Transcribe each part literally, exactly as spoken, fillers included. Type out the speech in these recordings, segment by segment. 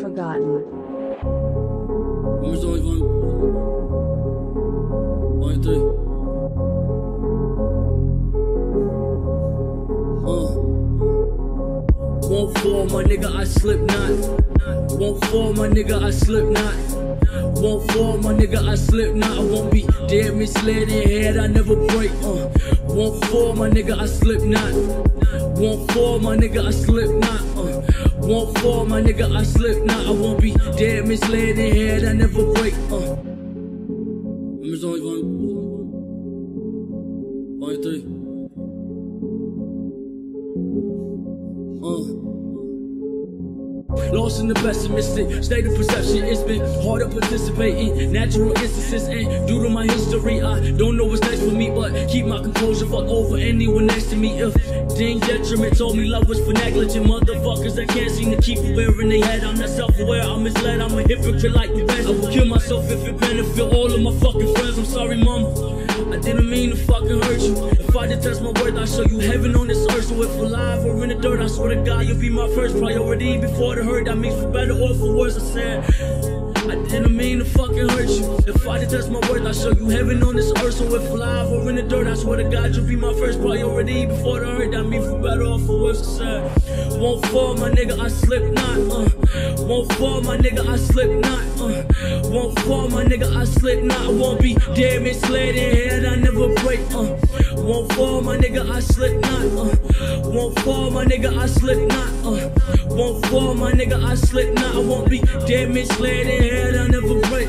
Forgotten. Vamos de onde vamos? Um, três. Uh. Won't fall, my nigga, I slip not. Won't fall, my nigga, I slip not. Won't fall, my nigga, I slip, nah, I won't be dead, misled in head, I never break, uh Won't fall, my nigga, I slip, nah Won't fall, my nigga, I slip, nah, uh Won't fall, my nigga, I slip, nah, I won't be dead, misled in head, I never break, uh I'm just only going Only three Uh Lost in the pessimistic state of perception, it's been hard to participate in natural instances, and due to my history, I don't know what's next for me, but keep my composure, fuck over anyone next to me. If ding detriment told me love was for negligent motherfuckers that can't seem to keep it where in their head. I'm not self-aware, I'm misled, I'm a hypocrite like the rest. I will kill myself if it benefit all of my fucking friends. I'm sorry, mama, I didn't mean to fucking hurt you. If I detest my worth, I'll show you heaven on this earth. So if alive or in the dirt, I swear to God, you'll be my first priority before the hurt. That means for better or for worse, I said I didn't mean to fucking hurt you. If I detest my worth, I'll show you heaven on this earth. So if alive or in the dirt, I swear to God, you'll be my first priority before the hurt. That means for better or for worse, I said won't fall, my nigga, I slip not, uh Won't fall, my nigga, I slip not, uh Won't fall, my nigga, I slip not, I won't be dead, misled in head, I never break, uh Won't fall, my nigga, I slip not, uh Won't fall, my nigga, I slip not, uh Won't fall, my nigga, I slip not, I won't be dead, misled in head, I never break.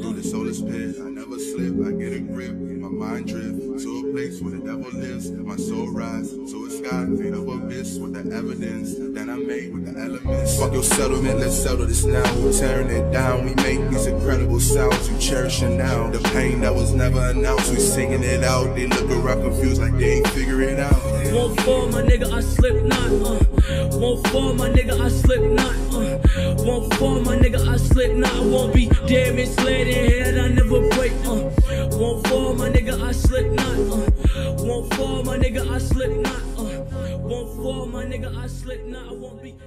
Through the soulless pit, I never slip, I get a grip, my mind drift to a place where the devil lives, my soul rise to a sky made of abyss with the evidence that I made with the elements. Fuck your settlement, let's settle this now. We're tearing it down, we make these incredible sounds, you cherish it now. The pain that was never announced, we singing it out, they look around confused like they ain't figure it out. Won't fall, my nigga, I slip not, uh Won't fall, my nigga, I slip not, uh Won't fall, my nigga, I slip not, I won't be dead, misled in head, I never break, uh Won't fall, my nigga, I slip not, uh Won't fall, my nigga, I slip not, uh Won't fall, my nigga, I slip not, I won't be